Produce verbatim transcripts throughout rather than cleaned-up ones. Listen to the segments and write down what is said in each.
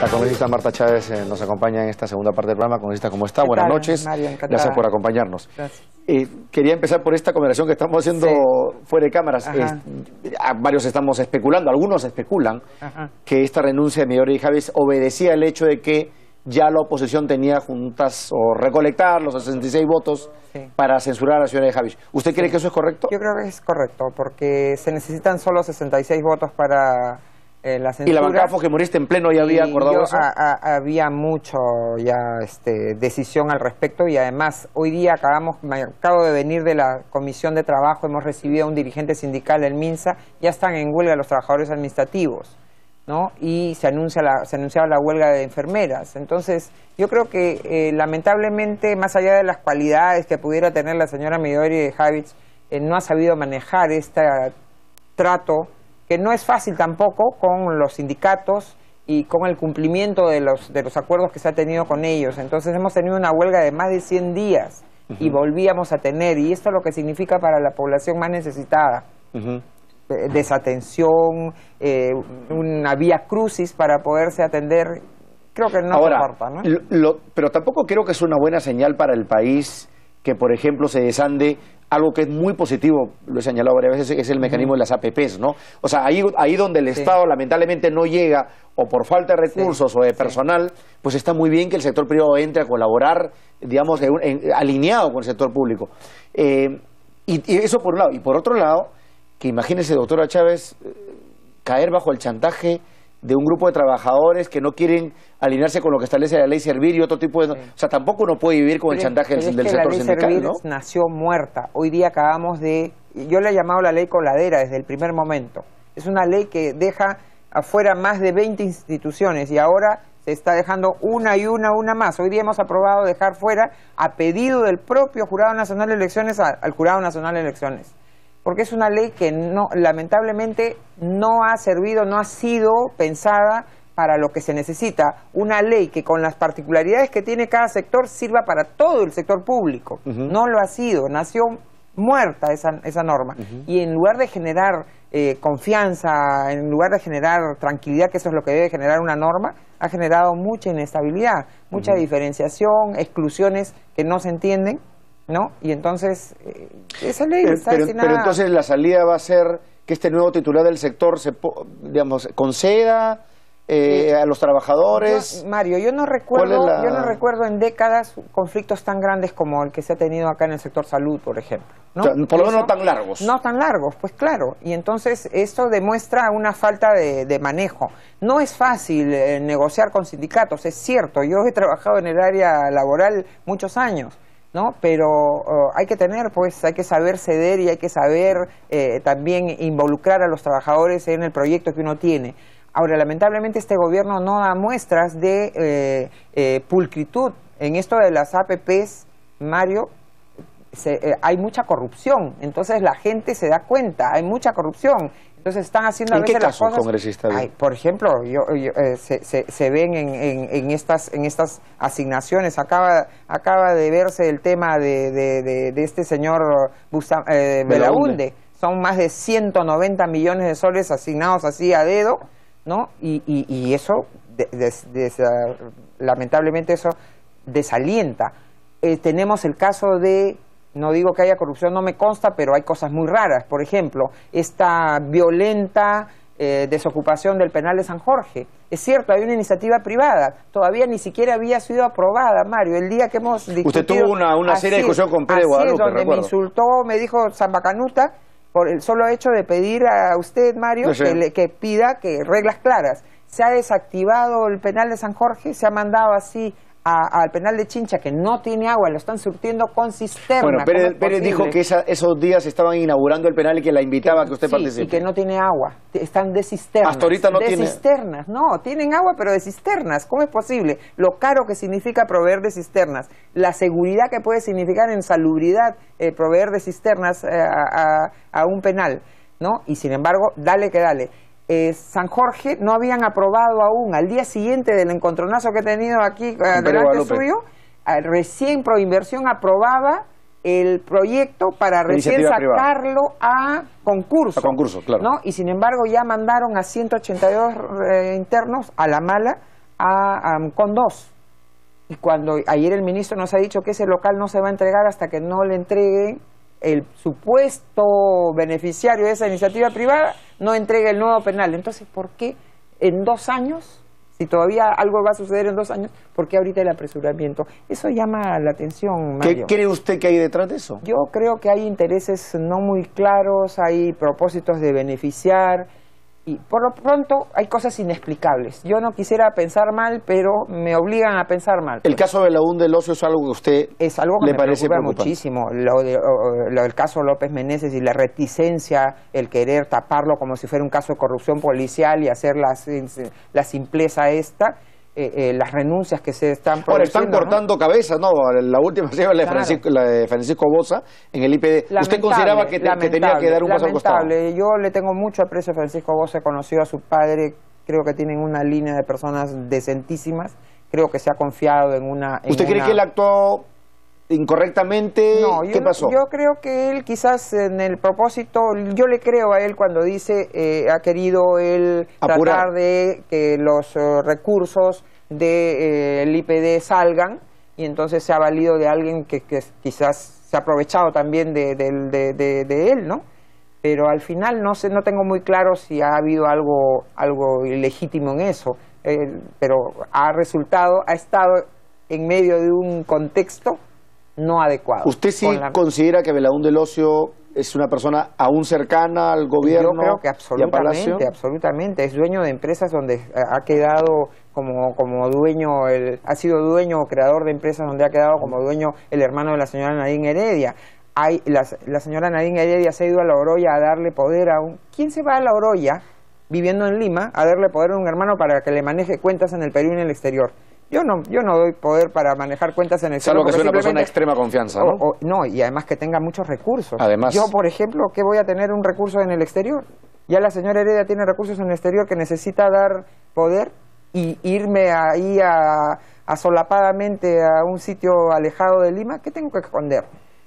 La congresista Marta Chávez eh, nos acompaña en esta segunda parte del programa. Congresista, ¿cómo está? Buenas noches. Mario, gracias por acompañarnos. Gracias. Eh, quería empezar por esta conversación que estamos haciendo sí. fuera de cámaras. Eh, varios estamos especulando, algunos especulan Ajá. que esta renuncia de Midori de Habich obedecía el hecho de que ya la oposición tenía juntas o recolectar los sesenta y seis votos sí. para censurar a la señora de Habich. ¿Usted cree sí. que eso es correcto? Yo creo que es correcto, porque se necesitan solo sesenta y seis votos para eh, la censura. ¿Y la bancada fujimorista en pleno ya había acordado eso? A, a, había mucho ya este, decisión al respecto, y además hoy día acabamos, me acabo de venir de la Comisión de Trabajo, hemos recibido a un dirigente sindical del MinSA, ya están en huelga los trabajadores administrativos, ¿no? Y se anuncia la, se anunciaba la huelga de enfermeras. Entonces yo creo que eh, lamentablemente, más allá de las cualidades que pudiera tener la señora Midori de Habich, eh, no ha sabido manejar este trato, que no es fácil tampoco, con los sindicatos y con el cumplimiento de los, de los acuerdos que se ha tenido con ellos. Entonces hemos tenido una huelga de más de cien días uh-huh. y volvíamos a tener, y esto es lo que significa para la población más necesitada. Uh-huh. Desatención, eh, una vía crucis para poderse atender. Creo que no importa, ¿no? Lo, pero tampoco creo que es una buena señal para el país que, por ejemplo, se desande algo que es muy positivo, lo he señalado varias veces, es el mecanismo uh-huh. de las A P Ps, ¿no? O sea, ahí, ahí donde el sí. Estado lamentablemente no llega, o por falta de recursos sí. o de personal, sí. pues está muy bien que el sector privado entre a colaborar, digamos, en, en, alineado con el sector público. Eh, y, y eso por un lado. Y por otro lado, que imagínese, doctora Chávez, caer bajo el chantaje de un grupo de trabajadores que no quieren alinearse con lo que establece la Ley Servir y otro tipo de... Sí. O sea, tampoco uno puede vivir con pero el chantaje del, del sector sindical, ¿no? La Ley Servir nació muerta. Hoy día acabamos de... Yo le he llamado la ley coladera desde el primer momento. Es una ley que deja afuera más de veinte instituciones, y ahora se está dejando una y una, una más. Hoy día hemos aprobado dejar fuera, a pedido del propio Jurado Nacional de Elecciones, al Jurado Nacional de Elecciones. Porque es una ley que no, lamentablemente no ha servido, no ha sido pensada para lo que se necesita. Una ley que, con las particularidades que tiene cada sector, sirva para todo el sector público. Uh-huh. No lo ha sido, nació muerta esa, esa norma. Uh-huh. Y en lugar de generar eh, confianza, en lugar de generar tranquilidad, que eso es lo que debe generar una norma, ha generado mucha inestabilidad, mucha uh-huh. diferenciación, exclusiones que no se entienden, ¿no? Y entonces, eh, esa ley pero, está pero, destinada... Pero entonces la salida va a ser que este nuevo titular del sector se, digamos, conceda eh, sí. a los trabajadores... Yo, Mario, yo no recuerdo la... yo no recuerdo en décadas conflictos tan grandes como el que se ha tenido acá en el sector salud, por ejemplo, ¿no? O sea, por lo menos no tan largos. No tan largos, pues claro. Y entonces esto demuestra una falta de, de manejo. No es fácil eh, negociar con sindicatos, es cierto. Yo he trabajado en el área laboral muchos años, ¿no? Pero uh, hay que tener, pues, hay que saber ceder, y hay que saber eh, también involucrar a los trabajadores en el proyecto que uno tiene. Ahora, lamentablemente, este gobierno no da muestras de eh, eh, pulcritud. En esto de las A P Ps, Mario, se, eh, hay mucha corrupción. Entonces la gente se da cuenta, hay mucha corrupción. Entonces están haciendo a veces las cosas... ¿En qué caso, congresista? Ay, por ejemplo, yo, yo, eh, se, se, se ven en, en, en, estas, en estas asignaciones. Acaba, acaba de verse el tema de, de, de, de este señor Bustam, eh, Belaúnde. Son más de ciento noventa millones de soles asignados así a dedo, ¿no? Y, y, y eso, de, de, de, de, lamentablemente, eso desalienta. Eh, tenemos el caso de... No digo que haya corrupción, no me consta, pero hay cosas muy raras. Por ejemplo, esta violenta eh, desocupación del penal de San Jorge. Es cierto, hay una iniciativa privada. Todavía ni siquiera había sido aprobada, Mario. El día que hemos discutido... Usted tuvo una, una seria discusión con Pedro Guadalupe, recuerdo. Donde me insultó, me dijo Zambacanuta, por el solo hecho de pedir a usted, Mario, no sé. que, le, que pida que reglas claras. Se ha desactivado el penal de San Jorge, se ha mandado así... A, al penal de Chincha, que no tiene agua, lo están surtiendo con cisterna. Bueno, Pérez, Pérez dijo que esa, esos días estaban inaugurando el penal y que la invitaba que, a que usted sí, participe. Y que no tiene agua, están de cisternas. Hasta ahorita no de tiene... cisternas, no, tienen agua pero de cisternas. ¿Cómo es posible? Lo caro que significa proveer de cisternas, la seguridad que puede significar en salubridad eh, proveer de cisternas eh, a, a, a un penal, ¿no? Y sin embargo, dale que dale. Eh, San Jorge no habían aprobado aún. Al día siguiente del encontronazo que he tenido aquí eh, delante suyo, eh, recién Proinversión aprobaba el proyecto para recién sacarlo a concurso, a concurso, claro, ¿no? Y sin embargo ya mandaron a ciento ochenta y dos eh, internos a La Mala a, a Condós. Y cuando ayer el ministro nos ha dicho que ese local no se va a entregar hasta que no le entregue el supuesto beneficiario de esa iniciativa privada, no entregue el nuevo penal. Entonces, ¿por qué en dos años, si todavía algo va a suceder en dos años, por qué ahorita el apresuramiento? Eso llama la atención, Mario. ¿Qué cree usted que hay detrás de eso? Yo creo que hay intereses no muy claros, hay propósitos de beneficiar, y por lo pronto hay cosas inexplicables. Yo no quisiera pensar mal, pero me obligan a pensar mal. Pues. ¿El caso de Belaúnde Lossio es algo que usted es algo que le me parece preocupa muchísimo? Lo de, o, lo del caso López Meneses y la reticencia, el querer taparlo como si fuera un caso de corrupción policial y hacer la, la simpleza esta. Eh, eh, las renuncias que se están produciendo. Ahora están cortando, ¿no?, cabezas, ¿no? La última se llama la de, claro, Francisco, la de Francisco Boza en el I P D. Lamentable. ¿Usted consideraba que, te, que tenía que dar un paso al costado? Yo le tengo mucho aprecio a Francisco Boza, conoció a su padre, creo que tienen una línea de personas decentísimas, creo que se ha confiado en una... En ¿Usted cree una... que él actuó incorrectamente? No, ¿qué yo, pasó? Yo creo que él quizás en el propósito, yo le creo a él cuando dice eh, ha querido él apurar, tratar de que los eh, recursos del I P D salgan, y entonces se ha valido de alguien que, que quizás se ha aprovechado también de, de, de, de, de él, ¿no? Pero al final no sé, no tengo muy claro si ha habido algo, algo ilegítimo en eso, eh, pero ha resultado, ha estado en medio de un contexto no adecuado. ¿Usted sí con la... considera que Belaúnde Lossio es una persona aún cercana al gobierno? Yo creo que absolutamente, absolutamente. Es dueño de empresas donde ha quedado como, como dueño, el, ha sido dueño o creador de empresas donde ha quedado como dueño el hermano de la señora Nadine Heredia. Hay, la, la señora Nadine Heredia se ha ido a La Oroya a darle poder a un... ¿Quién se va a La Oroya, viviendo en Lima, a darle poder a un hermano para que le maneje cuentas en el Perú y en el exterior? Yo no, yo no doy poder para manejar cuentas en el exterior. Salvo que sea una persona de extrema confianza, ¿no? O, o, no, y además que tenga muchos recursos. Además. Yo, por ejemplo, ¿qué voy a tener un recurso en el exterior? Ya la señora Heredia tiene recursos en el exterior que necesita dar poder y irme ahí a, a solapadamente a un sitio alejado de Lima. ¿Qué tengo que esconder?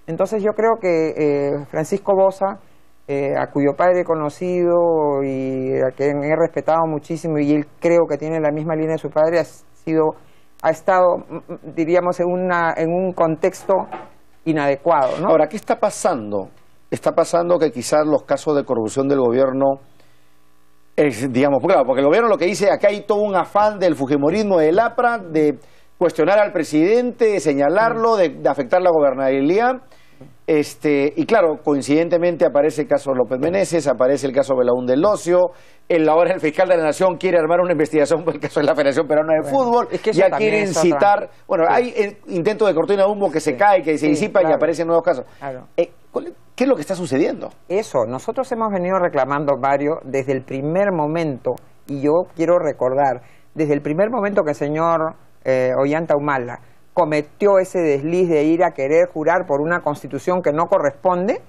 Entonces yo creo que eh, Francisco Boza, Eh, a cuyo padre he conocido y a quien he respetado muchísimo, y él creo que tiene la misma línea de su padre, ha sido... ha estado, diríamos, en, una, en un contexto inadecuado, ¿no? Ahora, ¿qué está pasando? Está pasando que quizás los casos de corrupción del gobierno, es, digamos, claro, porque el gobierno lo que dice, acá hay todo un afán del fujimorismo, del APRA, de cuestionar al presidente, de señalarlo, de, de afectar la gobernabilidad. Este, y claro, coincidentemente aparece el caso López Meneses, aparece el caso Belaúnde Lossio, el ahora el fiscal de la Nación quiere armar una investigación por el caso de la Federación Peruana de bueno, Fútbol, es que ya quieren citar, bueno, sí. hay intentos de cortina de humo que se sí. cae, que se sí, disipa claro. y aparecen nuevos casos. Claro. Eh, ¿Qué es lo que está sucediendo? Eso, nosotros hemos venido reclamando, Mario, desde el primer momento, y yo quiero recordar, desde el primer momento que el señor eh, Ollanta Humala cometió ese desliz de ir a querer jurar por una constitución que no corresponde,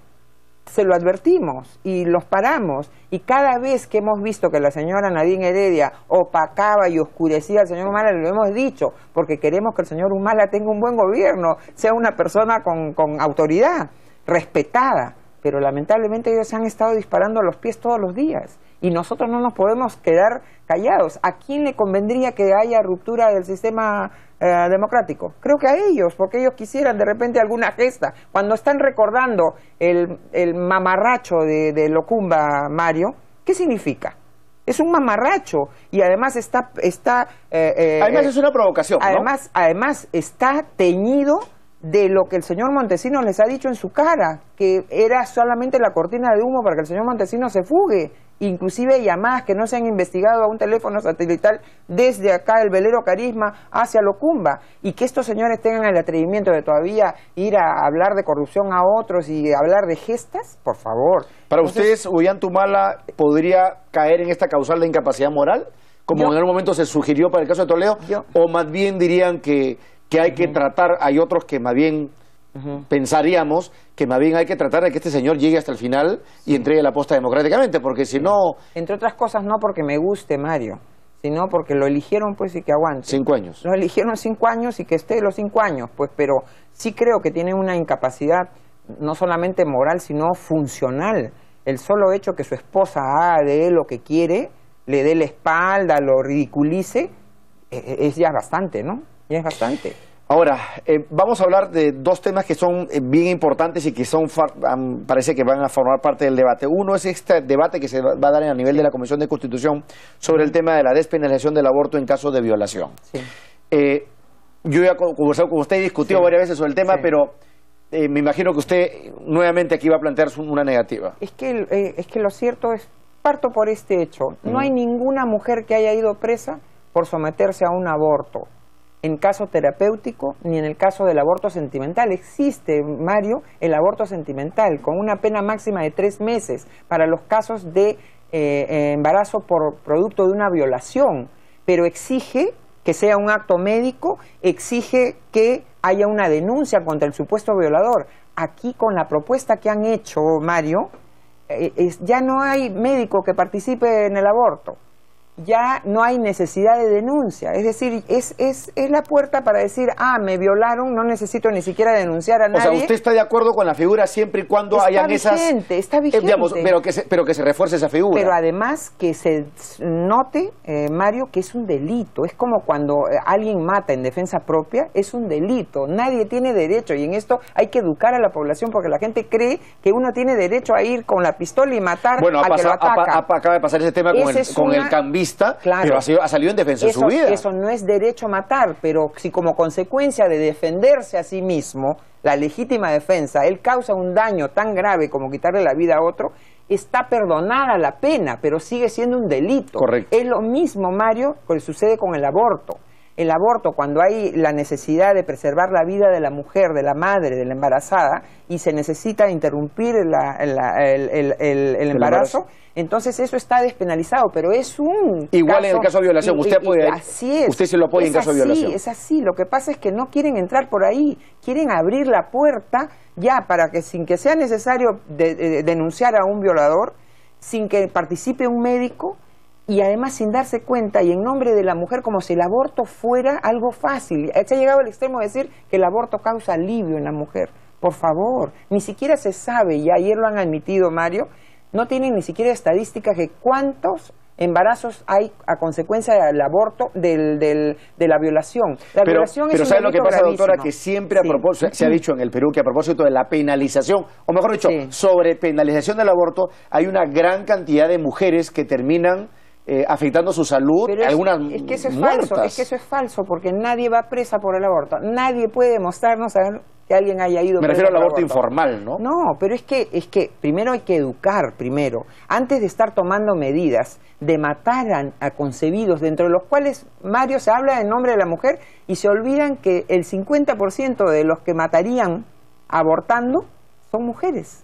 se lo advertimos y los paramos. Y cada vez que hemos visto que la señora Nadine Heredia opacaba y oscurecía al señor Humala, lo hemos dicho, porque queremos que el señor Humala tenga un buen gobierno, sea una persona con, con autoridad, respetada. Pero lamentablemente ellos se han estado disparando a los pies todos los días. Y nosotros no nos podemos quedar callados. ¿A quién le convendría que haya ruptura del sistema eh, democrático? Creo que a ellos, porque ellos quisieran de repente alguna gesta. Cuando están recordando el, el mamarracho de, de Locumba, Mario, ¿qué significa? Es un mamarracho y además está... está eh, eh, además es una provocación, además, ¿no? Además está teñido de lo que el señor Montesinos les ha dicho en su cara, que era solamente la cortina de humo para que el señor Montesinos se fugue. Inclusive llamadas que no se han investigado a un teléfono satelital desde acá el velero Carisma hacia Locumba, y que estos señores tengan el atrevimiento de todavía ir a hablar de corrupción a otros y hablar de gestas, por favor. Para Entonces, ustedes, Ollanta Humala podría caer en esta causal de incapacidad moral, como yo, en algún momento se sugirió para el caso de Toledo, yo, o más bien dirían que, que hay uh-huh. que tratar, hay otros que más bien... Uh-huh. pensaríamos que más bien hay que tratar de que este señor llegue hasta el final sí. y entregue la posta democráticamente, porque si sí. no... Entre otras cosas, no porque me guste, Mario, sino porque lo eligieron, pues, y que aguante. Cinco años. Lo eligieron cinco años y que esté los cinco años, pues, pero sí creo que tiene una incapacidad no solamente moral, sino funcional. El solo hecho que su esposa haga de él lo que quiere, le dé la espalda, lo ridiculice... es ya bastante, ¿no? Ya es bastante. Ahora, eh, vamos a hablar de dos temas que son eh, bien importantes y que son um, parece que van a formar parte del debate. Uno es este debate que se va a dar a nivel de la Comisión de Constitución sobre el tema de la despenalización del aborto en caso de violación. Sí. Eh, yo ya he conversado con usted y discutido sí. varias veces sobre el tema, sí. pero eh, me imagino que usted nuevamente aquí va a plantear una negativa. Es que, eh, es que lo cierto es, parto por este hecho, no mm. hay ninguna mujer que haya ido presa por someterse a un aborto. En caso terapéutico, ni en el caso del aborto sentimental. Existe, Mario, el aborto sentimental, con una pena máxima de tres meses para los casos de eh, embarazo por producto de una violación, pero exige que sea un acto médico, exige que haya una denuncia contra el supuesto violador. Aquí, con la propuesta que han hecho, Mario, eh, es, ya no hay médico que participe en el aborto. Ya no hay necesidad de denuncia, es decir, es, es, es la puerta para decir, ah, me violaron, no necesito ni siquiera denunciar a nadie. O sea, usted está de acuerdo con la figura siempre y cuando está hayan vigente, esas... Está vigente, eh, digamos, pero, que se, pero que se refuerce esa figura. Pero además que se note, eh, Mario, que es un delito, es como cuando alguien mata en defensa propia, es un delito, nadie tiene derecho, y en esto hay que educar a la población porque la gente cree que uno tiene derecho a ir con la pistola y matar bueno, al que lo ataca. Bueno, acaba de pasar ese tema con, el, con una... el cambista. Claro. Pero ha, sido, ha salido en defensa eso, de su vida. Eso no es derecho a matar, pero si como consecuencia de defenderse a sí mismo, la legítima defensa, él causa un daño tan grave como quitarle la vida a otro, está perdonada la pena, pero sigue siendo un delito. Correcto. Es lo mismo, Mario, que sucede con el aborto. El aborto, cuando hay la necesidad de preservar la vida de la mujer, de la madre, de la embarazada, y se necesita interrumpir la, la, el, el, el, el embarazo, el embarazo. Entonces eso está despenalizado, pero es un igual caso, en el caso de violación, y, usted y, puede, así es, usted se lo apoya en caso así, de violación. Es así, lo que pasa es que no quieren entrar por ahí, quieren abrir la puerta ya para que sin que sea necesario de, de, denunciar a un violador, sin que participe un médico, y además sin darse cuenta y en nombre de la mujer como si el aborto fuera algo fácil. Se ha llegado al extremo de decir que el aborto causa alivio en la mujer. Por favor, ni siquiera se sabe, y ayer lo han admitido, Mario, no tienen ni siquiera estadísticas de cuántos embarazos hay a consecuencia del aborto, del, del, de la violación. La pero, violación pero es ¿sabe un lo que pasa, gravísimo. Doctora? Que siempre sí. a propósito, se ha dicho en el Perú que a propósito de la penalización, o mejor dicho, sí. sobre penalización del aborto, hay una gran cantidad de mujeres que terminan Eh, afectando su salud, pero es, algunas es que eso es muertas. Falso, es que eso es falso, porque nadie va presa por el aborto, nadie puede demostrarnos a que alguien haya ido me refiero al aborto, aborto informal, ¿no? No, pero es que, es que primero hay que educar, primero, antes de estar tomando medidas de matar a, a concebidos, dentro de los cuales, Mario, se habla en nombre de la mujer y se olvidan que el cincuenta por ciento de los que matarían abortando son mujeres,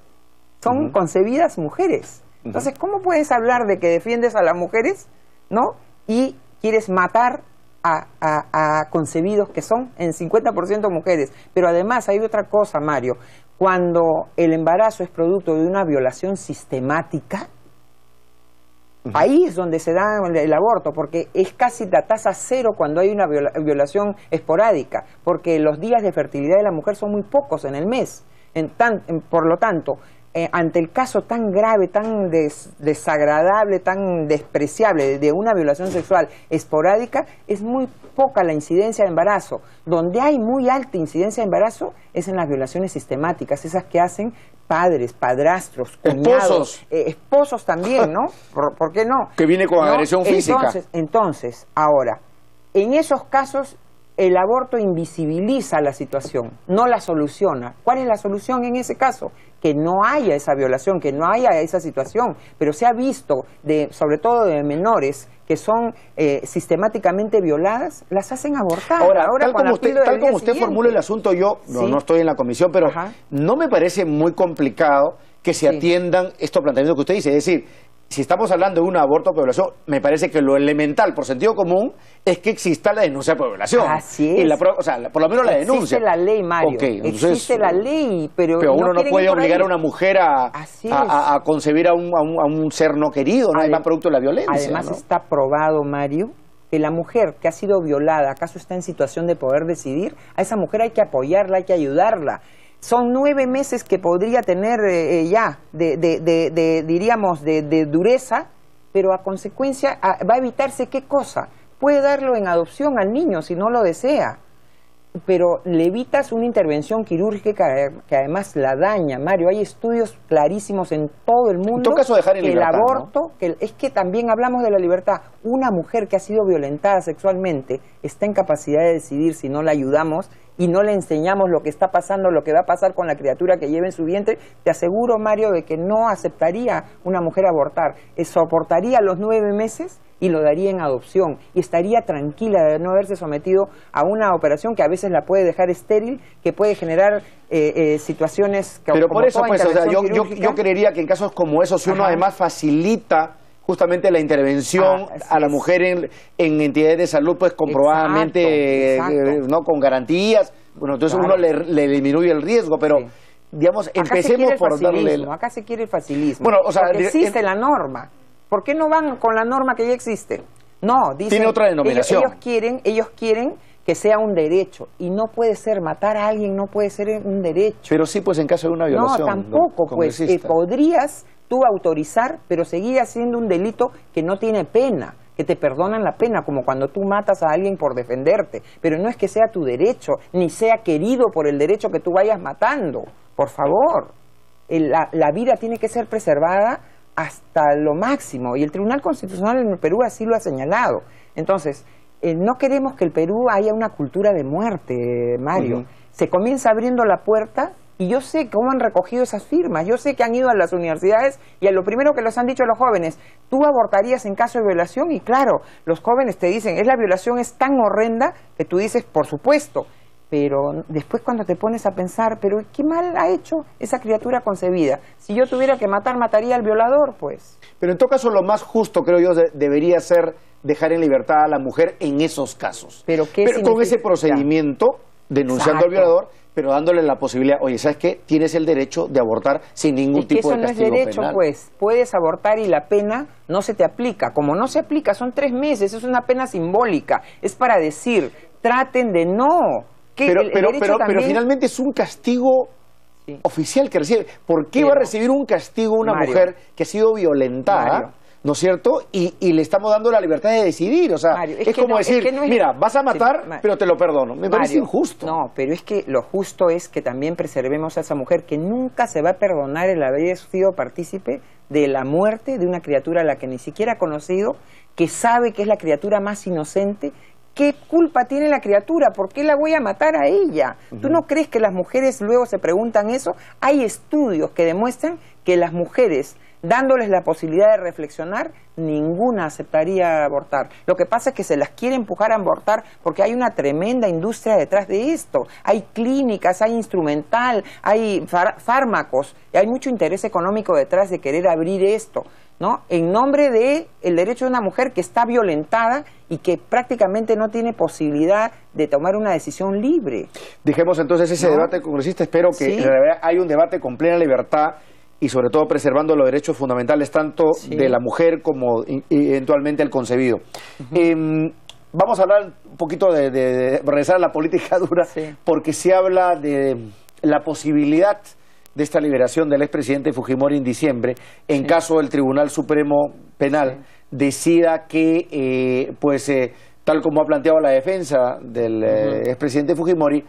son uh-huh. concebidas mujeres. Entonces, ¿cómo puedes hablar de que defiendes a las mujeres, ¿no? y quieres matar a, a, a concebidos que son en cincuenta por ciento mujeres? Pero además hay otra cosa, Mario, cuando el embarazo es producto de una violación sistemática, uh-huh. ahí es donde se da el aborto, porque es casi la tasa cero cuando hay una viola, violación esporádica, porque los días de fertilidad de la mujer son muy pocos en el mes, en tan, en, por lo tanto... Eh, ante el caso tan grave, tan des desagradable, tan despreciable de una violación sexual esporádica, es muy poca la incidencia de embarazo. Donde hay muy alta incidencia de embarazo es en las violaciones sistemáticas, esas que hacen padres, padrastros, cuñados, esposos, eh, esposos también, ¿no? ¿Por, ¿por qué no? Que viene con ¿no? agresión física. Entonces, entonces, ahora, en esos casos el aborto invisibiliza la situación, no la soluciona. ¿Cuál es la solución en ese caso? Que no haya esa violación, que no haya esa situación, pero se ha visto, de, sobre todo de menores, que son eh, sistemáticamente violadas, las hacen abortar. Ahora, Ahora tal como usted, tal como usted formula el asunto, yo ¿sí? no, no estoy en la comisión, pero ajá. no me parece muy complicado que se sí. atiendan estos planteamientos que usted dice, es decir, si estamos hablando de un aborto por violación, me parece que lo elemental, por sentido común, es que exista la denuncia por violación. Así es. Y la, o sea, la, por lo menos la denuncia. Existe la ley, Mario. Okay, entonces, existe la ley, pero... Pero uno no, no puede obligar a una mujer a, a, a, a concebir a un, a, un, a un ser no querido, no es más producto de la violencia. Además ¿no? está probado, Mario, que la mujer que ha sido violada, acaso está en situación de poder decidir, a esa mujer hay que apoyarla, hay que ayudarla. Son nueve meses que podría tener eh, ya, de, de, de, de, diríamos, de, de dureza, pero a consecuencia a, va a evitarse ¿qué cosa? puede darlo en adopción al niño si no lo desea, pero le evitas una intervención quirúrgica que además la daña, Mario. Hay estudios clarísimos en todo el mundo. En todo caso, dejar en libertad, el aborto, ¿no? que es que también hablamos de la libertad. Una mujer que ha sido violentada sexualmente está en capacidad de decidir si no la ayudamos y no le enseñamos lo que está pasando, lo que va a pasar con la criatura que lleva en su vientre. Te aseguro, Mario, de que no aceptaría una mujer abortar. Soportaría los nueve meses y lo daría en adopción, y estaría tranquila de no haberse sometido a una operación que a veces la puede dejar estéril, que puede generar eh, eh, situaciones... Que, pero por eso, pues, o sea, yo, yo, yo creería que en casos como esos, si uno además facilita justamente la intervención ah, a la es. mujer en, en entidades de salud, pues comprobadamente, exacto, exacto. Eh, no con garantías, bueno, entonces claro. uno le, le disminuye el riesgo, pero... Sí. Digamos, empecemos por darle... El... Acá se quiere el facilismo, bueno, o sea, porque existe en... la norma. ¿Por qué no van con la norma que ya existe? No, dicen... Tiene otra denominación. Ellos, ellos, quieren, ellos quieren que sea un derecho. Y no puede ser, matar a alguien no puede ser un derecho. Pero sí, pues, en caso de una violación. No, tampoco, pues. Eh, podrías tú autorizar, pero seguiría siendo un delito que no tiene pena, que te perdonan la pena, como cuando tú matas a alguien por defenderte. Pero no es que sea tu derecho, ni sea querido por el derecho que tú vayas matando. Por favor. El, la, la vida tiene que ser preservada hasta lo máximo, y el Tribunal Constitucional en el Perú así lo ha señalado. Entonces, eh, no queremos que el Perú haya una cultura de muerte, Mario. Uh-huh. Se comienza abriendo la puerta, y yo sé cómo han recogido esas firmas, yo sé que han ido a las universidades, y a lo primero que les han dicho a los jóvenes, tú abortarías en caso de violación, y claro, los jóvenes te dicen, es la violación es tan horrenda, que tú dices, por supuesto. Pero después cuando te pones a pensar, pero ¿qué mal ha hecho esa criatura concebida? Si yo tuviera que matar, mataría al violador, pues. Pero en todo caso, lo más justo, creo yo, de debería ser dejar en libertad a la mujer en esos casos. Pero, qué pero con ese procedimiento, denunciando Exacto. al violador, pero dándole la posibilidad, oye, ¿sabes qué? Tienes el derecho de abortar sin ningún es que tipo de castigo penal. Eso no es derecho, penal. pues. Puedes abortar y la pena no se te aplica. Como no se aplica, son tres meses, es una pena simbólica. Es para decir, traten de no... Pero, el, pero, el pero, también... pero finalmente es un castigo sí. oficial que recibe. ¿Por qué pero, va a recibir un castigo una Mario, mujer que ha sido violentada, Mario, ¿no es cierto? Y, y le estamos dando la libertad de decidir. O sea, Mario, es, es como no, decir, es que no es... mira, vas a matar, sí, pero te lo perdono. Me Mario, parece injusto. No, pero es que lo justo es que también preservemos a esa mujer que nunca se va a perdonar el haber sido partícipe de la muerte de una criatura a la que ni siquiera ha conocido, que sabe que es la criatura más inocente. ¿Qué culpa tiene la criatura? ¿Por qué la voy a matar a ella? ¿Tú no crees que las mujeres luego se preguntan eso? Hay estudios que demuestran que las mujeres, dándoles la posibilidad de reflexionar, ninguna aceptaría abortar. Lo que pasa es que se las quiere empujar a abortar porque hay una tremenda industria detrás de esto. Hay clínicas, hay instrumental, hay fármacos, y hay mucho interés económico detrás de querer abrir esto, ¿no? En nombre de el derecho de una mujer que está violentada y que prácticamente no tiene posibilidad de tomar una decisión libre. Dejemos entonces ese ¿no? debate, congresista. Espero que sí. haya un debate con plena libertad y sobre todo preservando los derechos fundamentales tanto sí. de la mujer como eventualmente el concebido. Uh-huh. eh, vamos a hablar un poquito de, de, de regresar a la política dura sí. porque se habla de la posibilidad de esta liberación del expresidente Fujimori en diciembre, en sí. caso del Tribunal Supremo Penal sí. decida que, eh, pues, eh, tal como ha planteado la defensa del uh-huh. eh, expresidente Fujimori,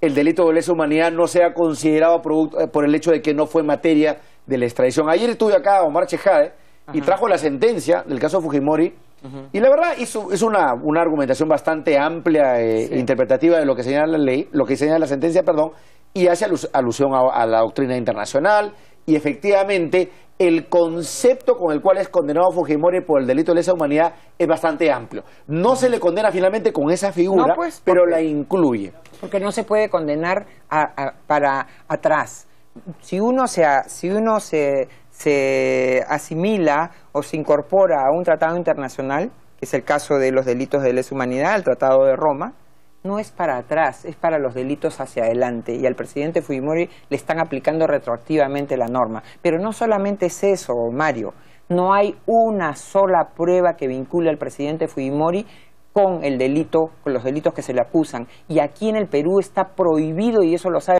el delito de lesa humanidad no sea considerado producto, eh, por el hecho de que no fue materia de la extradición. Ayer estuve acá Omar Chejade uh-huh. y trajo la sentencia del caso Fujimori, uh-huh. y la verdad hizo, es una, una argumentación bastante amplia, eh, sí. interpretativa de lo que señala la ley, lo que señala la sentencia, perdón, y hace alus alusión a, a la doctrina internacional, y efectivamente el concepto con el cual es condenado Fujimori por el delito de lesa humanidad es bastante amplio. No se le condena finalmente con esa figura, no, pues, pero la incluye. Porque no se puede condenar a, a, para atrás. Si uno se, si uno se, se asimila o se incorpora a un tratado internacional, que es el caso de los delitos de lesa humanidad, el Tratado de Roma, no es para atrás, es para los delitos hacia adelante, y al presidente Fujimori le están aplicando retroactivamente la norma. Pero no solamente es eso, Mario, no hay una sola prueba que vincule al presidente Fujimori con el delito, con los delitos que se le acusan, y aquí en el Perú está prohibido, y eso lo sabe